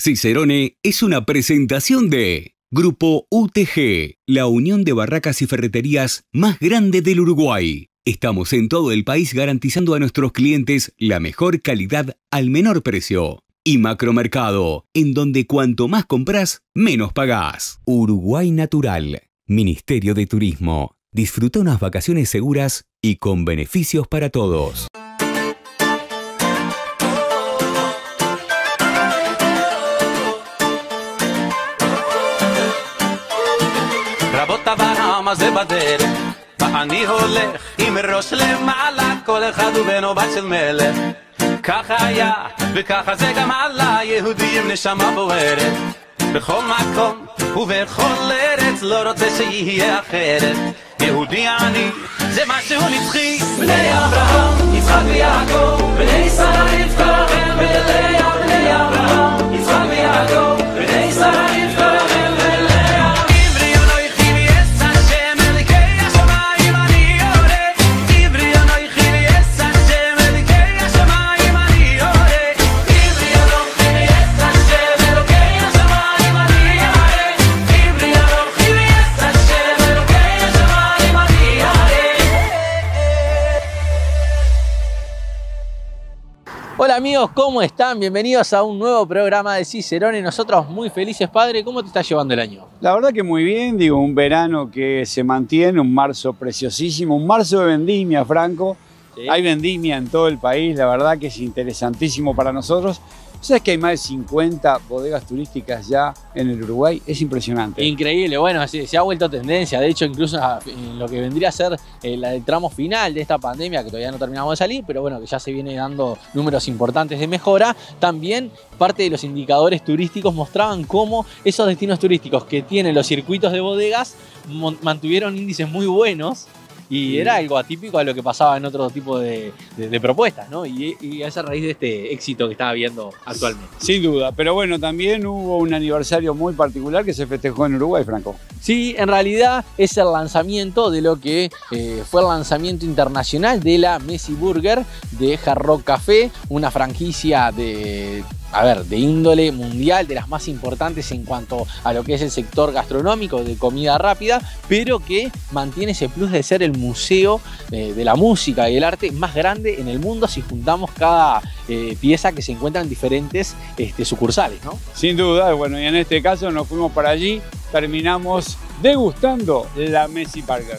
Cicerone es una presentación de Grupo UTG, la unión de barracas y ferreterías más grande del Uruguay. Estamos en todo el país garantizando a nuestros clientes la mejor calidad al menor precio. Y Macromercado, en donde cuanto más compras, menos pagás. Uruguay Natural, Ministerio de Turismo. Disfruta unas vacaciones seguras y con beneficios para todos. זה בדרך, ואני הולך עם ראש למעלה, כל אחד הוא בנו בת של מלך. ככה היה, וככה זה גם עלה, יהודים נשמה בוערת. בכל מקום ובכל ארץ, לא רוצה שיהיה אחרת. יהודי אני, זה משהו נצחי. בני אברהם, יצחק ויעקב, בני ישראל יבחרם ולאה. בני אברהם, יצחק ויעקב, בני ישראל יבחרם ולאה. Hola amigos, ¿cómo están? Bienvenidos a un nuevo programa de Cicerone. Nosotros muy felices, padre. ¿Cómo te está llevando el año? La verdad que muy bien, digo, un verano que se mantiene, un marzo preciosísimo, un marzo de vendimia, Franco. ¿Sí? Hay vendimia en todo el país, la verdad que es interesantísimo para nosotros. ¿Sabes que hay más de 50 bodegas turísticas ya en el Uruguay? Es impresionante. Increíble, bueno, se ha vuelto tendencia. De hecho, incluso en lo que vendría a ser el tramo final de esta pandemia, que todavía no terminamos de salir, pero bueno, que ya se viene dando números importantes de mejora. También parte de los indicadores turísticos mostraban cómo esos destinos turísticos que tienen los circuitos de bodegas mantuvieron índices muy buenos. Y era algo atípico a lo que pasaba en otro tipo de propuestas, ¿no? Y a esa raíz de este éxito que estaba viendo actualmente. Sin duda, pero bueno, también hubo un aniversario muy particular que se festejó en Uruguay, Franco. Sí, en realidad es el lanzamiento de lo que fue el lanzamiento internacional de la Messi Burger de Hard Rock Café, una franquicia de índole mundial, de las más importantes en cuanto a lo que es el sector gastronómico de comida rápida, pero que mantiene ese plus de ser el museo de la música y el arte más grande en el mundo si juntamos cada pieza que se encuentra en diferentes sucursales, ¿no? Sin duda, bueno, y en este caso nos fuimos para allí, terminamos degustando la Messi Burger.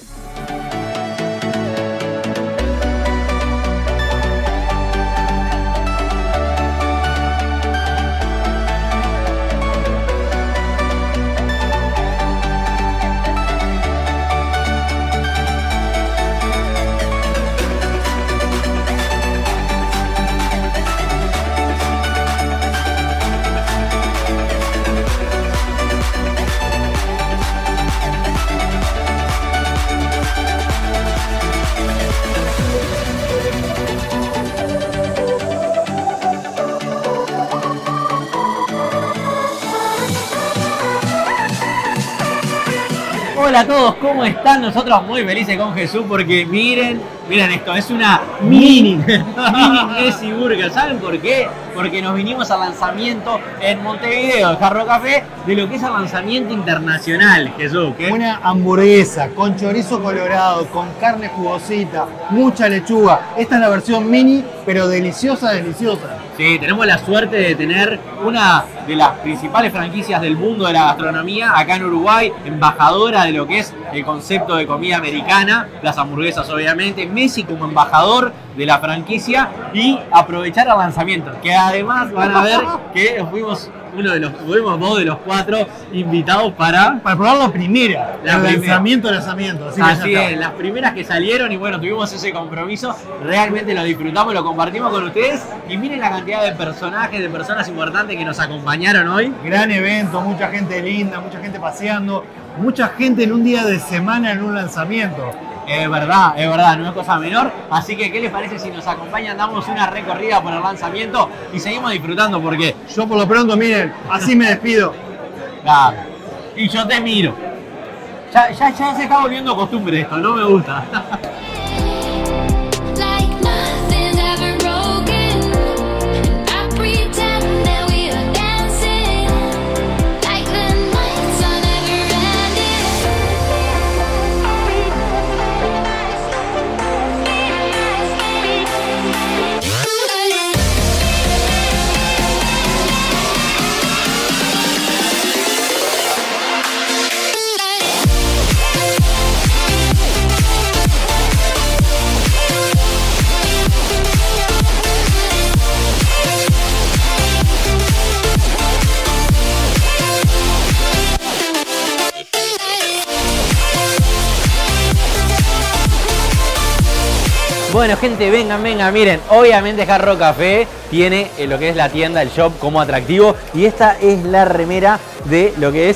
Hola a todos, ¿cómo están? Nosotros muy felices con Jesús porque miren esto, es una mini Messi Burger. ¿Saben por qué? Porque nos vinimos al lanzamiento en Montevideo, el Hard Rock Café, de lo que es el lanzamiento internacional, Jesús. ¿Qué? Una hamburguesa con chorizo colorado, con carne jugosita, mucha lechuga. Esta es la versión mini, pero deliciosa, deliciosa. Sí, tenemos la suerte de tener una de las principales franquicias del mundo de la gastronomía acá en Uruguay, embajadora de lo que es el concepto de comida americana, las hamburguesas obviamente, Messi como embajador de la franquicia y aprovechar el lanzamiento, que además van a ver que fuimos dos de los cuatro invitados para probar la primera, el lanzamiento. Así es, las primeras que salieron y bueno, tuvimos ese compromiso, realmente lo disfrutamos, lo compartimos con ustedes y miren la cantidad de personajes, de personas importantes que nos acompañaron hoy. Gran evento, mucha gente linda, mucha gente paseando, mucha gente en un día de semana en un lanzamiento. Es verdad, no es cosa menor. Así que, ¿qué les parece si nos acompañan? Damos una recorrida por el lanzamiento y seguimos disfrutando porque yo por lo pronto, miren, así me despido. Claro. Y yo te miro. Ya se está volviendo costumbre esto, no me gusta. Bueno, gente, vengan, vengan, miren. Obviamente Hard Rock Café tiene lo que es la tienda, el shop como atractivo. Y esta es la remera de lo que es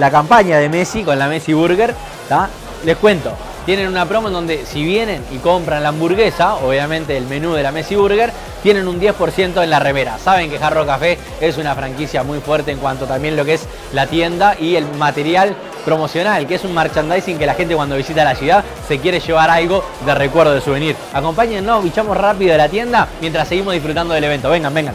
la campaña de Messi con la Messi Burger. ¿Tá? Les cuento. Tienen una promo en donde si vienen y compran la hamburguesa, obviamente el menú de la Messi Burger, tienen un 10% en la remera. Saben que Hard Rock Café es una franquicia muy fuerte en cuanto también lo que es la tienda y el material promocional, que es un merchandising que la gente cuando visita la ciudad se quiere llevar algo de recuerdo, de souvenir. Acompáñennos, bichamos rápido de la tienda mientras seguimos disfrutando del evento. Vengan, vengan.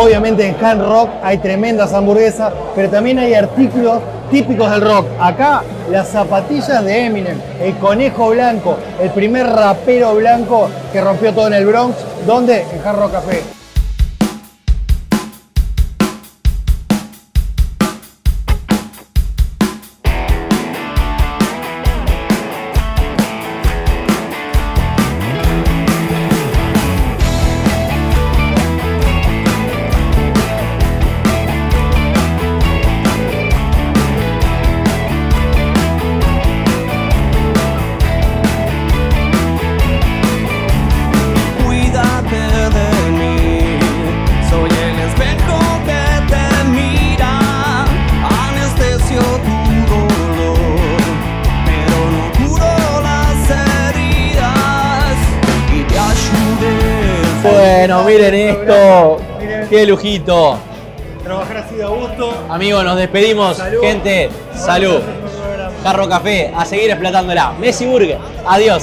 Obviamente en Hard Rock hay tremendas hamburguesas, pero también hay artículos típicos del rock. Acá las zapatillas de Eminem, el conejo blanco, el primer rapero blanco que rompió todo en el Bronx. ¿Dónde? En Hard Rock Café. Bueno, miren esto, qué lujito. Trabajar ha sido a gusto. Amigos, nos despedimos. Salud. Gente, salud. Hard Rock Café, a seguir explotándola. Messi Burger, adiós.